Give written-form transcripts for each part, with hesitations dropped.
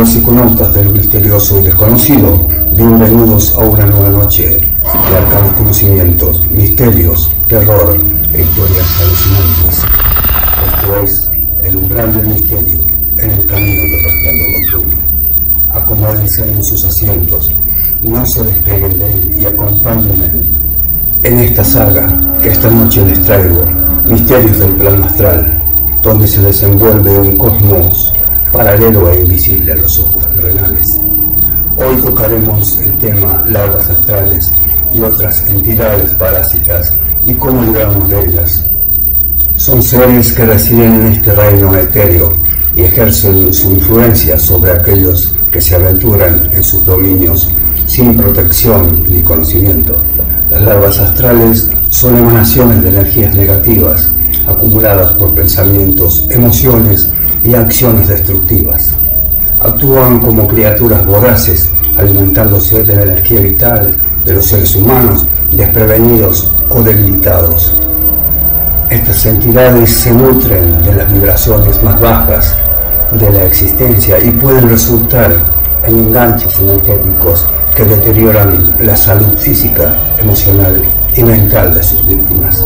los psiconautas del misterioso y desconocido, bienvenidos a una nueva noche de arcanos conocimientos, misterios, terror e historias alucinantes. Esto es El Umbral del Misterio, en el camino del resplandor nocturno. Acomódense en sus asientos, no se despeguen de él y acompáñenme en esta saga que esta noche les traigo, Misterios del Plano Astral, donde se desenvuelve un cosmos paralelo e invisible a los ojos terrenales. Hoy tocaremos el tema larvas astrales y otras entidades parásitas y cómo libramos de ellas. Son seres que residen en este reino etéreo y ejercen su influencia sobre aquellos que se aventuran en sus dominios sin protección ni conocimiento. Las larvas astrales son emanaciones de energías negativas acumuladas por pensamientos, emociones y acciones destructivas. Actúan como criaturas voraces, alimentándose de la energía vital de los seres humanos desprevenidos o debilitados. Estas entidades se nutren de las vibraciones más bajas de la existencia y pueden resultar en enganches energéticos que deterioran la salud física, emocional y mental de sus víctimas.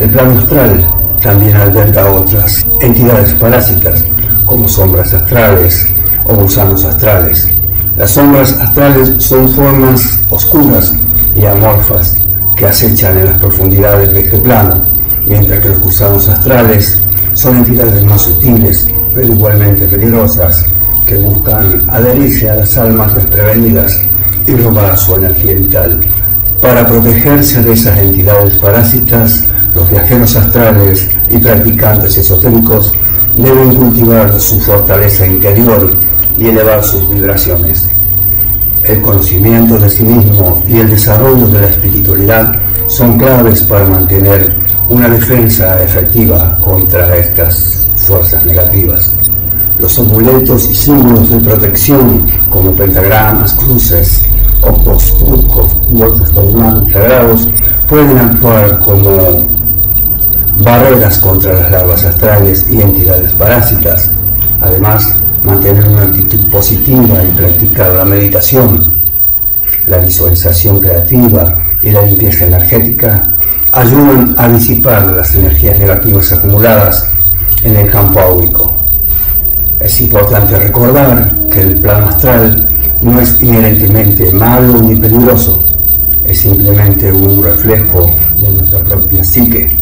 El plano astral también alberga otras entidades parásitas, como sombras astrales o gusanos astrales. Las sombras astrales son formas oscuras y amorfas que acechan en las profundidades de este plano, mientras que los gusanos astrales son entidades más sutiles, pero igualmente peligrosas, que buscan adherirse a las almas desprevenidas y robar su energía vital. Para protegerse de esas entidades parásitas, los viajeros astrales y practicantes esotéricos deben cultivar su fortaleza interior y elevar sus vibraciones. El conocimiento de sí mismo y el desarrollo de la espiritualidad son claves para mantener una defensa efectiva contra estas fuerzas negativas. Los amuletos y símbolos de protección, como pentagramas, cruces, ojos, turcos y otros talismanes sagrados, pueden actuar como barreras contra las larvas astrales y entidades parásitas. Además, mantener una actitud positiva y practicar la meditación, la visualización creativa y la limpieza energética ayudan a disipar las energías negativas acumuladas en el campo áurico. Es importante recordar que el plano astral no es inherentemente malo ni peligroso, es simplemente un reflejo de nuestra propia psique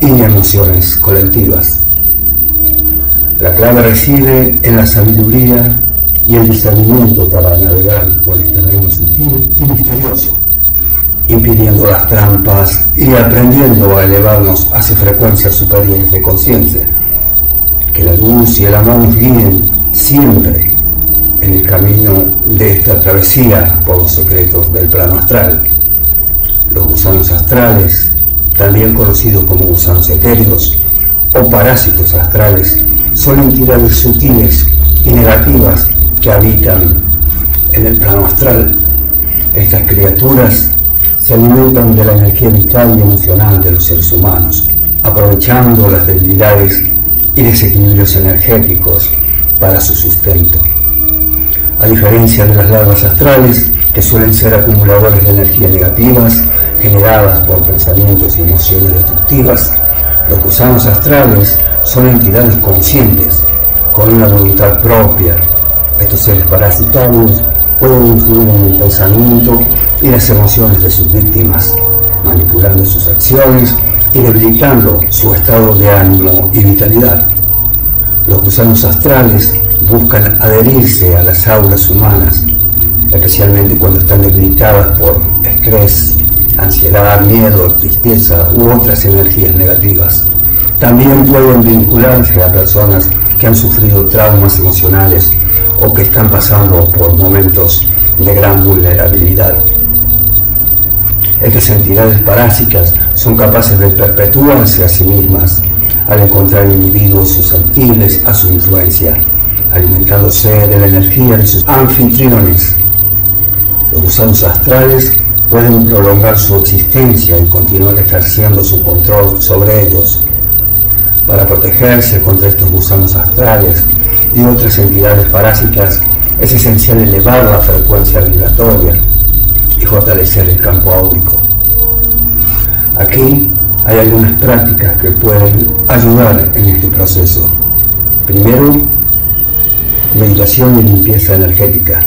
y emociones colectivas. La clave reside en la sabiduría y el discernimiento para navegar por este reino sutil y misterioso, impidiendo las trampas y aprendiendo a elevarnos hacia frecuencias superiores de conciencia. Que la luz y el amor nos guíen siempre en el camino de esta travesía por los secretos del plano astral. Los gusanos astrales, también conocidos como gusanos etéreos o parásitos astrales, son entidades sutiles y negativas que habitan en el plano astral. Estas criaturas se alimentan de la energía vital y emocional de los seres humanos, aprovechando las debilidades y desequilibrios energéticos para su sustento. A diferencia de las larvas astrales, que suelen ser acumuladores de energías negativas generadas por pensamientos y emociones destructivas, los gusanos astrales son entidades conscientes, con una voluntad propia. Estos seres parasitarios pueden influir en el pensamiento y las emociones de sus víctimas, manipulando sus acciones y debilitando su estado de ánimo y vitalidad. Los gusanos astrales buscan adherirse a las auras humanas, especialmente cuando están debilitadas por estrés, ansiedad, miedo, tristeza u otras energías negativas. También pueden vincularse a personas que han sufrido traumas emocionales o que están pasando por momentos de gran vulnerabilidad. Estas entidades parásitas son capaces de perpetuarse a sí mismas al encontrar individuos susceptibles a su influencia, alimentándose de la energía de sus anfitriones. Los gusanos astrales pueden prolongar su existencia y continuar ejerciendo su control sobre ellos. Para protegerse contra estos gusanos astrales, y otras entidades parásitas, es esencial elevar la frecuencia vibratoria y fortalecer el campo áurico. Aquí hay algunas prácticas que pueden ayudar en este proceso. Primero, meditación de limpieza energética.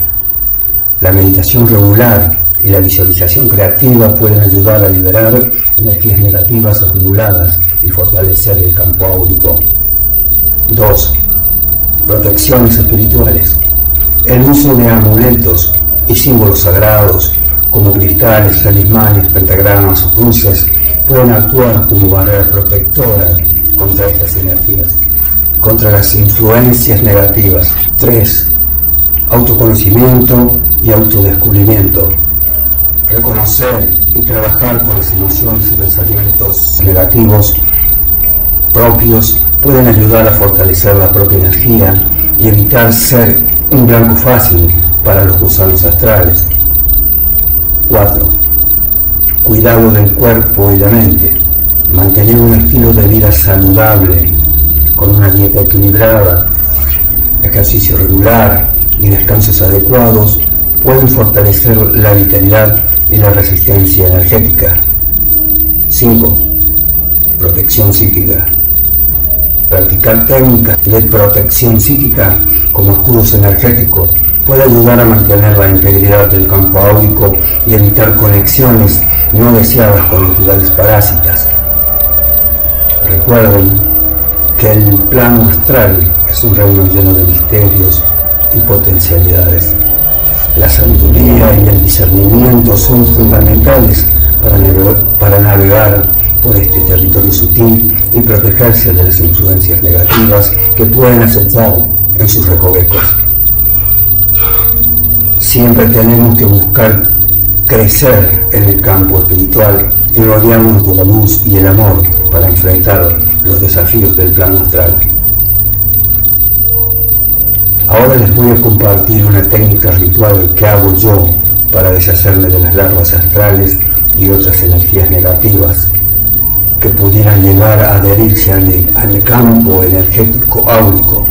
La meditación regular y la visualización creativa pueden ayudar a liberar energías negativas acumuladas y fortalecer el campo áurico. 2. Protecciones espirituales. El uso de amuletos y símbolos sagrados como cristales, talismanes, pentagramas o cruces pueden actuar como barrera protectora contra estas energías, contra las influencias negativas. 3. Autoconocimiento y autodescubrimiento. Reconocer y trabajar con las emociones y pensamientos negativos propios pueden ayudar a fortalecer la propia energía y evitar ser un blanco fácil para los gusanos astrales. 4. Cuidado del cuerpo y la mente. Mantener un estilo de vida saludable, con una dieta equilibrada, ejercicio regular y descansos adecuados pueden fortalecer la vitalidad y la resistencia energética. 5. Protección psíquica. Practicar técnicas de protección psíquica como escudos energéticos puede ayudar a mantener la integridad del campo áurico y evitar conexiones no deseadas con entidades parásitas. Recuerden que el plano astral es un reino lleno de misterios y potencialidades. La sabiduría y el discernimiento son fundamentales para navegar por este territorio sutil y protegerse de las influencias negativas que pueden acechar en sus recovecos. Siempre tenemos que buscar crecer en el campo espiritual y rodearnos de la luz y el amor para enfrentar los desafíos del plano astral. Ahora les voy a compartir una técnica ritual que hago yo para deshacerme de las larvas astrales y otras energías negativas que pudieran llegar a adherirse a mi campo energético áurico.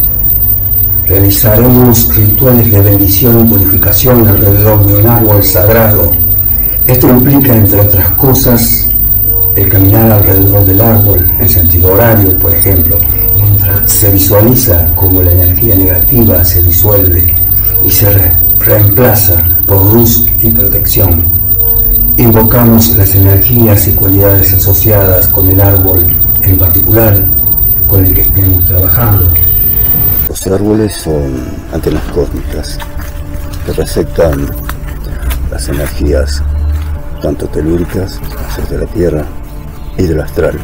Realizaremos rituales de bendición y purificación alrededor de un árbol sagrado. Esto implica, entre otras cosas, el caminar alrededor del árbol en sentido horario, por ejemplo, mientras se visualiza cómo la energía negativa se disuelve y se reemplaza por luz y protección. Invocamos las energías y cualidades asociadas con el árbol en particular con el que estemos trabajando. Los árboles son antenas cósmicas que receptan las energías tanto telúricas, las de la tierra y del astral,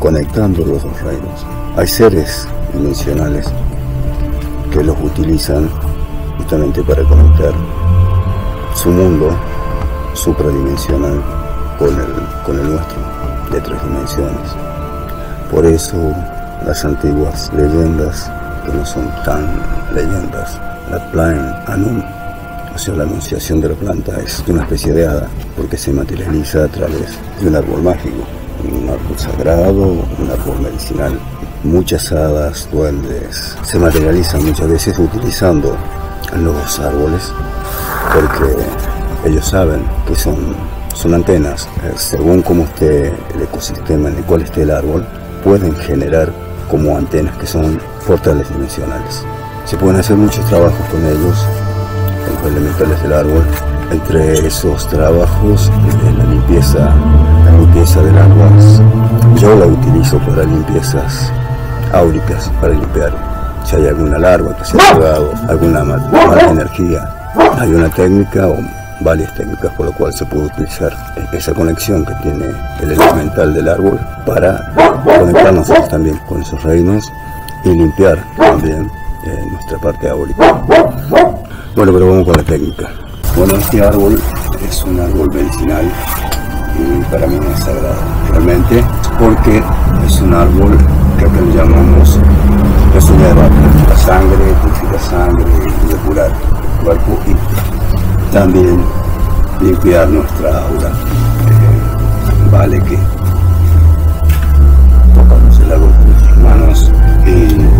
conectando los dos reinos. Hay seres dimensionales que los utilizan justamente para conectar su mundo supradimensional con el nuestro de tres dimensiones. Por eso las antiguas leyendas, que no son tan leyendas, la Plain Anun, o sea, la anunciación de la planta, es una especie de hada, porque se materializa a través de un árbol mágico, un árbol sagrado, un árbol medicinal. Muchas hadas, duendes, se materializan muchas veces utilizando los árboles, porque ellos saben que son antenas. Según cómo esté el ecosistema en el cual esté el árbol, pueden generar como antenas que son portales dimensionales. Se pueden hacer muchos trabajos con ellos, con los elementales del árbol. Entre esos trabajos, la limpieza del agua, yo la utilizo para limpiezas áuricas, para limpiar si hay alguna larva que se ha pegado, alguna mala energía. Hay una técnica o varias técnicas por lo cual se puede utilizar esa conexión que tiene el elemental del árbol para conectarnos también con esos reinos y limpiar también nuestra parte áurica. Bueno, pero vamos con la técnica. Bueno, este árbol es un árbol medicinal y para mí es sagrado realmente, porque es un árbol que acá le llamamos resuña de vaca, la sangre, purifica sangre y depurar el cuerpo y también limpiar nuestra aura. Vale que tocamos el árbol con nuestras manos y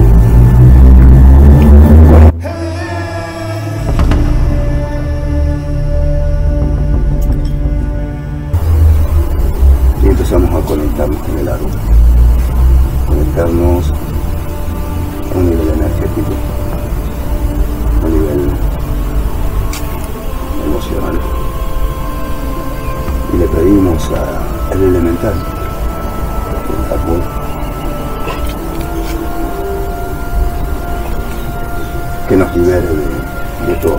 equipo a nivel emocional. Y le pedimos a el elemental, el Japón, que nos libere de todo,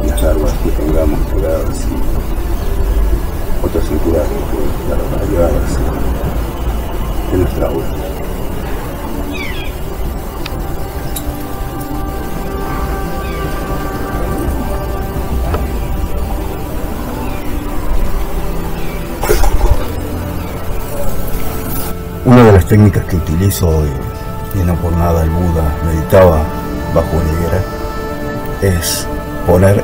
de las armas que tengamos pegadas y otras cinturas que están llevadas en nuestra aula. Una de las técnicas que utilizo, y no por nada el Buda meditaba bajo una higuera, es poner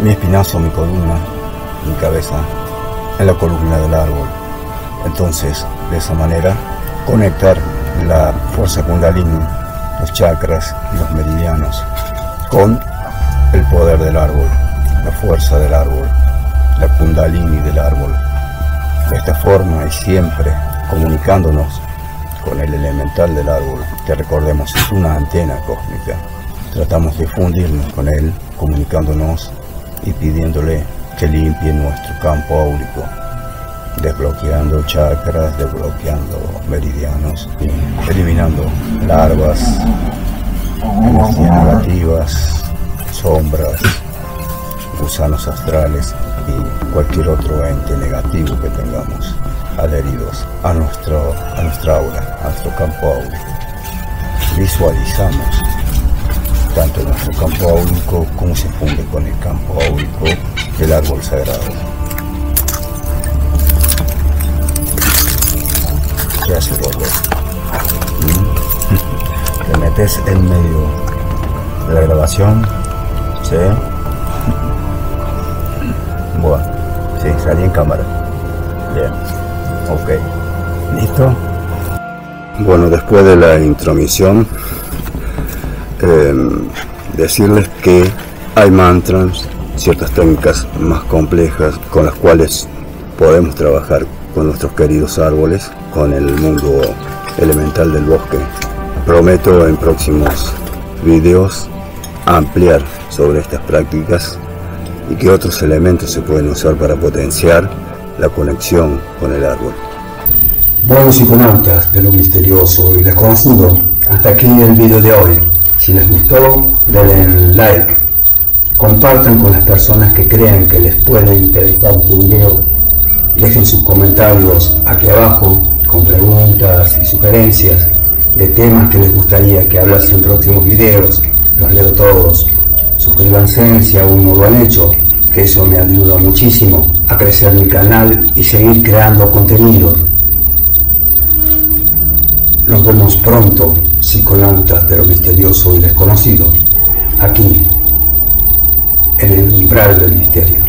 mi espinazo, mi columna, mi cabeza en la columna del árbol. Entonces, de esa manera, conectar la fuerza kundalini, los chakras y los meridianos con el poder del árbol, la fuerza del árbol, la kundalini del árbol. De esta forma y siempre comunicándonos con el elemental del árbol, que recordemos es una antena cósmica. Tratamos de fundirnos con él, comunicándonos y pidiéndole que limpie nuestro campo áurico, desbloqueando chakras, desbloqueando meridianos y eliminando larvas, energías negativas, sombras, gusanos astrales y cualquier otro ente negativo que tengamos adheridos a nuestra aura, a nuestro campo áurico. Visualizamos tanto nuestro campo áurico como se funde con el campo áurico del árbol sagrado. ¿Qué hace Gordo? Te metes en medio de la grabación, ¿sí? Bueno, sí, salí en cámara. Bien. Ok, ¿listo? Bueno, después de la intromisión, decirles que hay mantras, ciertas técnicas más complejas con las cuales podemos trabajar con nuestros queridos árboles, con el mundo elemental del bosque. Prometo en próximos videos ampliar sobre estas prácticas y que otros elementos se pueden usar para potenciar la conexión con el árbol. Buenos psiconautas de lo misterioso y desconocido, hasta aquí el video de hoy. Si les gustó, denle like, compartan con las personas que crean que les puede interesar este video, dejen sus comentarios aquí abajo con preguntas y sugerencias de temas que les gustaría que hablase en próximos videos. Los leo todos. Suscríbanse si aún no lo han hecho, que eso me ayuda muchísimo a crecer mi canal y seguir creando contenidos. Nos vemos pronto, psiconautas de lo misterioso y desconocido, aquí, en el umbral del misterio.